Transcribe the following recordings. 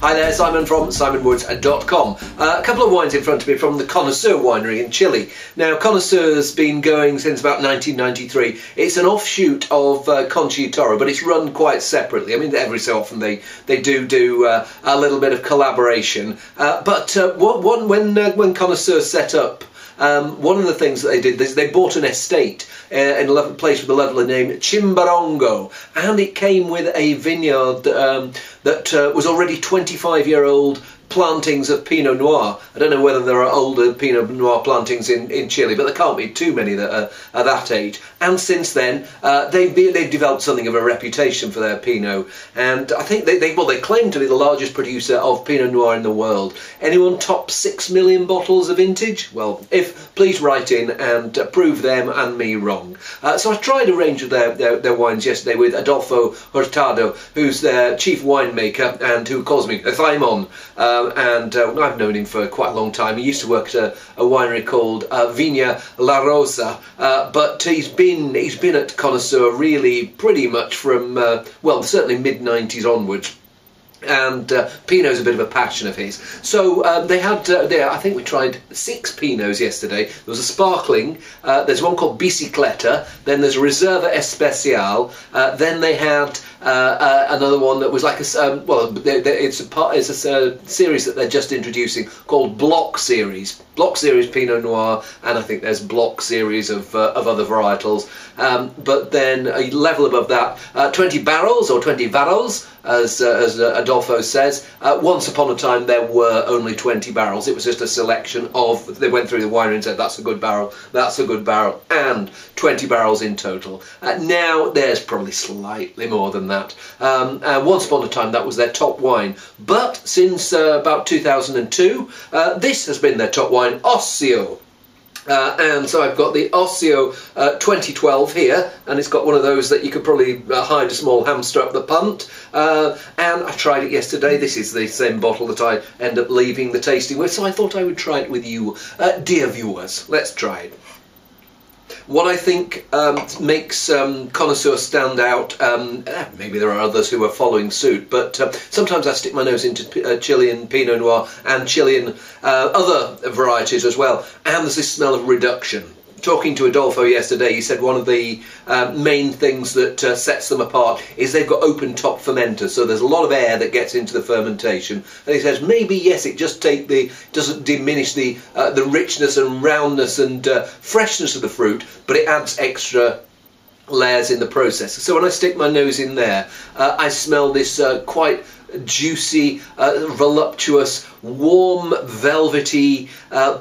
Hi there, Simon from simonwoods.com. A couple of wines in front of me from the Cono Sur winery in Chile. Now, Cono Sur has been going since about 1993. It's an offshoot of Concha y Toro, but it's run quite separately. I mean, every so often they do a little bit of collaboration. But when Cono Sur set up, one of the things that they did is they bought an estate in a place with a lovely name, Chimbarongo, and it came with a vineyard that was already 25-year-old plantings of Pinot Noir. I don't know whether there are older Pinot Noir plantings in Chile, but there can't be too many that are that age. And since then, they've developed something of a reputation for their Pinot. And I think they claim to be the largest producer of Pinot Noir in the world. Anyone top 6 million bottles of vintage? Well, if, please write in and prove them and me wrong. So I tried a range of their wines yesterday with Adolfo Hurtado, who's their chief winemaker and who calls me Simon. And I've known him for quite a long time. He used to work at a winery called Viña La Rosa, but he's been at Cono Sur really pretty much from well, certainly mid-90s onwards. And Pinot's a bit of a passion of his. So they had, I think we tried 6 Pinots yesterday. There was a sparkling, there's one called Bicicleta, then there's Reserva Especial, then they had another one that was like a, it's a series that they're just introducing called Block Series. Block Series Pinot Noir, and I think there's Block Series of other varietals. But then a level above that, 20 barrels, or 20 varros, as Adolfo says. Once upon a time there were only 20 barrels. It was just a selection of, they went through the winery and said, that's a good barrel, that's a good barrel, and 20 barrels in total. Now there's probably slightly more than that. Once upon a time that was their top wine. But since about 2002, this has been their top wine, Ocio. And so I've got the Ocio 2012 here, and it's got one of those that you could probably hide a small hamster up the punt. And I tried it yesterday. This is the same bottle that I end up leaving the tasting with, so I thought I would try it with you. Dear viewers, let's try it. What I think makes Cono Sur stand out, maybe there are others who are following suit, but sometimes I stick my nose into Chilean Pinot Noir and Chilean other varieties as well, and there's this smell of reduction. Talking to Adolfo yesterday, he said one of the main things that sets them apart is they've got open top fermenters, so there's a lot of air that gets into the fermentation. And he says maybe yes, it just doesn't diminish the richness and roundness and freshness of the fruit, but it adds extra layers in the process. So when I stick my nose in there, I smell this quite juicy, voluptuous, warm, velvety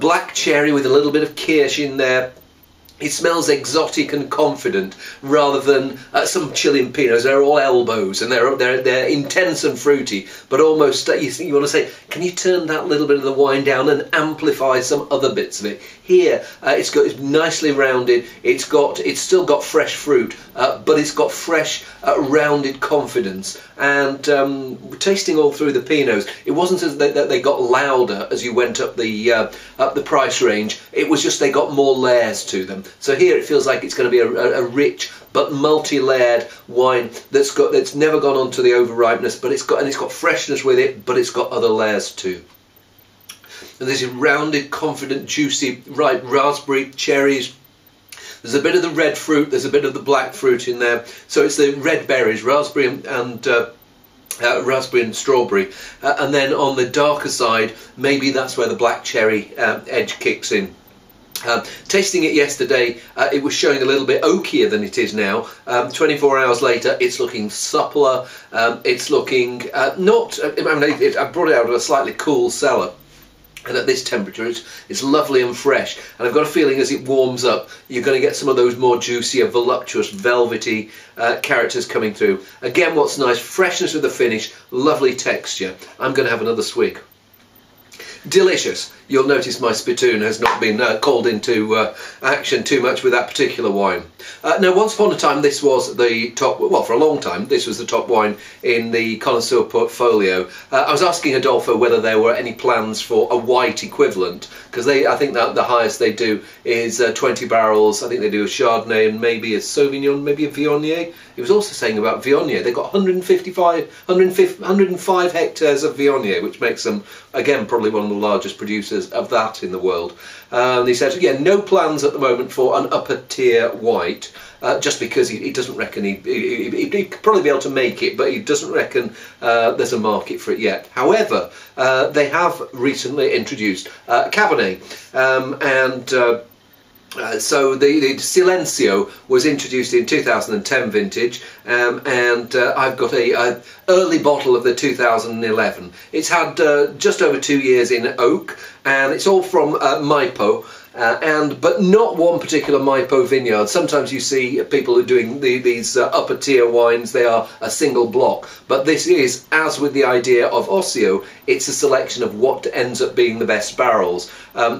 black cherry with a little bit of kirsch in there. It smells exotic and confident, rather than some Chilean Pinots. They're all elbows and they're intense and fruity, but almost you want to say, can you turn that little bit of the wine down and amplify some other bits of it? Here, it's nicely rounded. It's still got fresh fruit, but it's got fresh, rounded confidence. And tasting all through the Pinots, it wasn't as that they got louder as you went up the price range. It was just they got more layers to them. So here it feels like it's going to be a rich but multi-layered wine that's never gone on to the overripeness, but it's got freshness with it, but it's got other layers too. And this is rounded, confident, juicy, ripe raspberry, cherries. There's a bit of the red fruit, there's a bit of the black fruit in there. So it's the red berries, raspberry and strawberry, and then on the darker side, maybe that's where the black cherry edge kicks in. Tasting it yesterday, it was showing a little bit oakier than it is now. 24 hours later, it's looking suppler. It's looking not. I mean, I brought it out of a slightly cool cellar, and at this temperature, it's lovely and fresh. And I've got a feeling as it warms up, you're going to get some of those more juicier, voluptuous, velvety characters coming through. Again, what's nice: freshness of the finish, lovely texture. I'm going to have another swig. delicious. You'll notice my spittoon has not been called into action too much with that particular wine. Now, once upon a time, this was the top, well, for a long time, this was the top wine in the Cono Sur portfolio. I was asking Adolfo whether there were any plans for a white equivalent, because I think that the highest they do is 20 barrels. I think they do a Chardonnay and maybe a Sauvignon, maybe a Viognier. He was also saying about Viognier. They've got 105 hectares of Viognier, which makes them, again, probably one of the largest producers of that in the world. He said, yeah, no plans at the moment for an upper tier white, just because he doesn't reckon he'd probably be able to make it, but he doesn't reckon there's a market for it yet. However, they have recently introduced Cabernet, so the Silencio was introduced in 2010 vintage, and I've got an early bottle of the 2011. It's had just over 2 years in oak, and it's all from Maipo. But not one particular Maipo vineyard. Sometimes you see people who are doing these upper tier wines, they are a single block. But this is, as with the idea of Ocio, it's a selection of what ends up being the best barrels.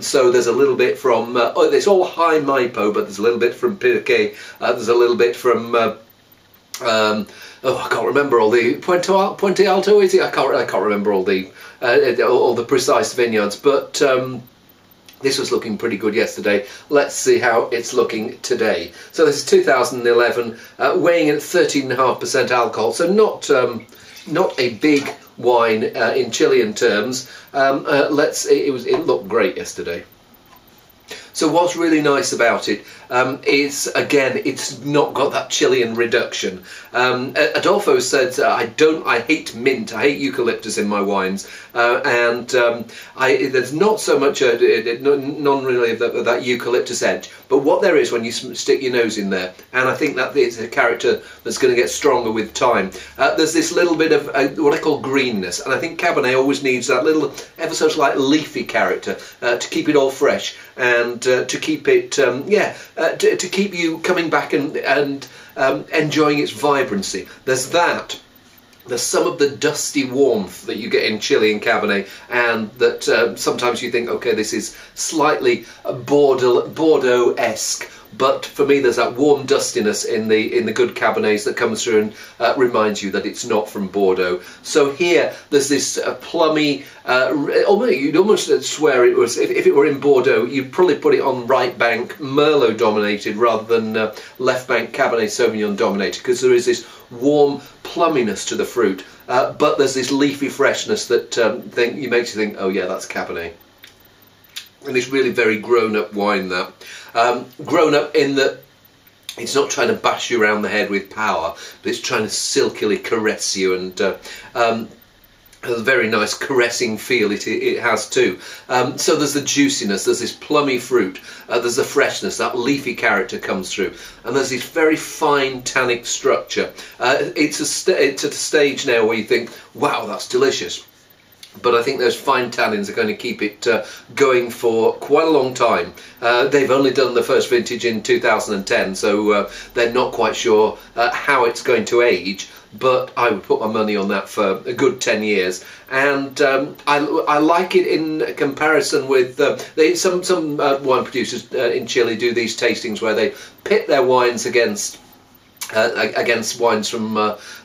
So there's a little bit from, it's all high Maipo, but there's a little bit from Pirque, there's a little bit from, I can't remember all the, Puente Alto is it? I can't remember all the precise vineyards, but this was looking pretty good yesterday. Let's see how it's looking today. So this is 2011, weighing in at 13.5% alcohol, so not a big wine in Chilean terms. It looked great yesterday. So what's really nice about it is, again, it's not got that Chilean reduction. Adolfo said, I hate mint, I hate eucalyptus in my wines, there's not so much, none really of that eucalyptus edge. But what there is when you stick your nose in there, and I think that is a character that's going to get stronger with time. There's this little bit of what I call greenness, and I think Cabernet always needs that little, ever so slight leafy character to keep it all fresh and to keep it, to keep you coming back and enjoying its vibrancy. There's that. There's some of the dusty warmth that you get in Chile and Cabernet, and that sometimes you think, okay, this is slightly Bordeaux-esque, but for me there's that warm dustiness in the good Cabernets that comes through and reminds you that it's not from Bordeaux. So here there's this plummy, you'd almost swear it was, if it were in Bordeaux, you'd probably put it on right bank Merlot dominated rather than left bank Cabernet Sauvignon dominated, because there is this warm plumminess to the fruit, but there's this leafy freshness that makes you think, oh yeah, that's Cabernet. And it's really very grown-up wine, that. Grown-up in that it's not trying to bash you around the head with power, but it's trying to silkily caress you, and a very nice caressing feel it has too. So there's the juiciness, there's this plummy fruit, there's the freshness, that leafy character comes through, and there's this very fine tannic structure. It's at a stage now where you think, wow, that's delicious. But I think those fine tannins are going to keep it going for quite a long time. They've only done the first vintage in 2010, so they're not quite sure how it's going to age, but I would put my money on that for a good 10 years. And I like it in comparison with some wine producers in Chile do these tastings where they pit their wines against wines from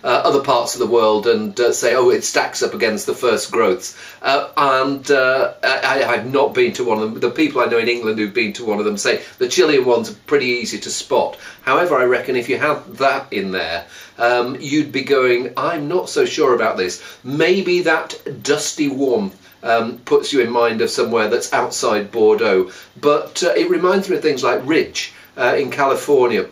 other parts of the world and say, oh, it stacks up against the first growths. I've not been to one of them. The people I know in England who've been to one of them say the Chilean ones are pretty easy to spot. However, I reckon if you had that in there, you'd be going, I'm not so sure about this. Maybe that dusty warmth puts you in mind of somewhere that's outside Bordeaux. But it reminds me of things like Ridge in California.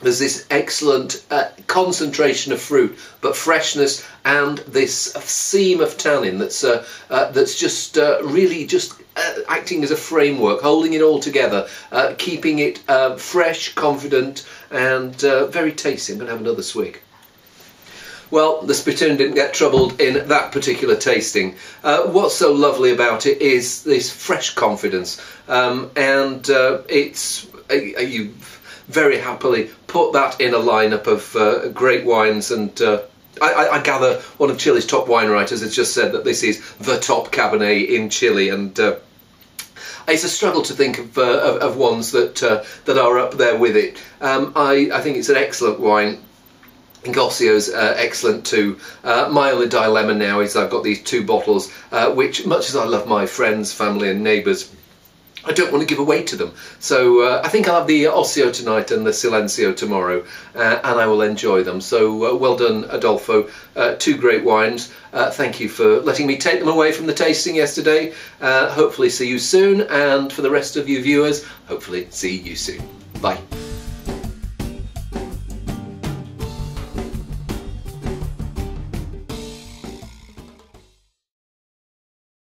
There's this excellent concentration of fruit, but freshness and this seam of tannin that's just really just acting as a framework, holding it all together, keeping it fresh, confident, and very tasty. I'm going to have another swig. Well, the spittoon didn't get troubled in that particular tasting. What's so lovely about it is this fresh confidence, you very happily put that in a lineup of great wines and I gather one of Chile's top wine writers has just said that this is the top Cabernet in Chile, and it's a struggle to think of ones that that are up there with it. I think it's an excellent wine. Ocio's excellent too. My only dilemma now is I've got these two bottles, which, much as I love my friends, family and neighbours, I don't want to give away to them. So I think I'll have the Ocio tonight and the Silencio tomorrow, and I will enjoy them. So well done, Adolfo. Two great wines. Thank you for letting me take them away from the tasting yesterday. Hopefully see you soon, and for the rest of you viewers, hopefully see you soon. Bye.